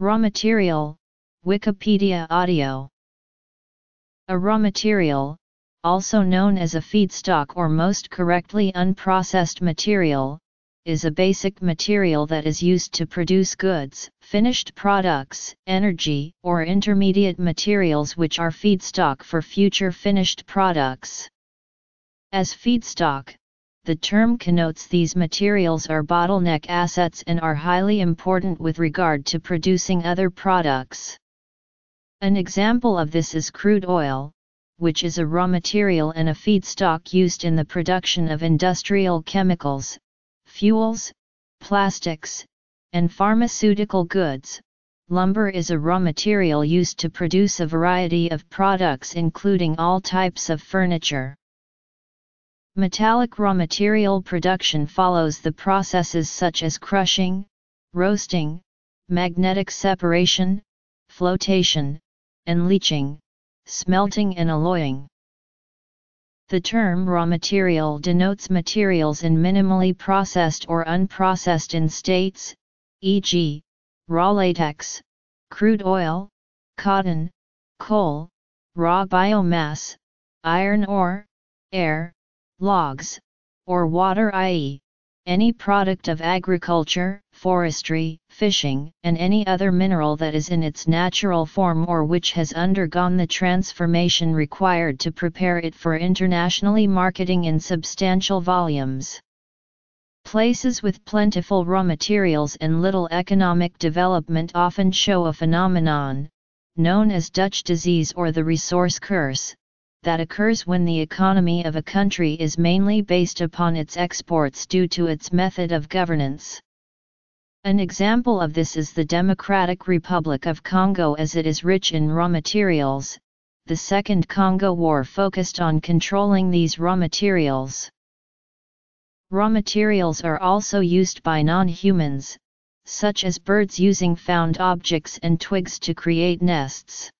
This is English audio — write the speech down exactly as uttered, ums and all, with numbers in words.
Raw material, Wikipedia audio. A raw material, also known as a feedstock or most correctly unprocessed material, is a basic material that is used to produce goods, finished products, energy, or intermediate materials which are feedstock for future finished products. As feedstock, the term connotes these materials are bottleneck assets and are highly important with regard to producing other products. An example of this is crude oil, which is a raw material and a feedstock used in the production of industrial chemicals, fuels, plastics, and pharmaceutical goods. Lumber is a raw material used to produce a variety of products including all types of furniture. Metallic raw material production follows the processes such as crushing, roasting, magnetic separation, flotation, and leaching, smelting and alloying. The term raw material denotes materials in minimally processed or unprocessed in states, for example, raw latex, crude oil, cotton, coal, raw biomass, iron ore, air, logs, or water, that is, any product of agriculture, forestry, fishing, and any other mineral that is in its natural form or which has undergone the transformation required to prepare it for internationally marketing in substantial volumes. Places with plentiful raw materials and little economic development often show a phenomenon, known as Dutch disease or the resource curse, that occurs when the economy of a country is mainly based upon its exports due to its method of governance. An example of this is the Democratic Republic of Congo, as it is rich in raw materials. The Second Congo War focused on controlling these raw materials. Raw materials are also used by non-humans, such as birds using found objects and twigs to create nests.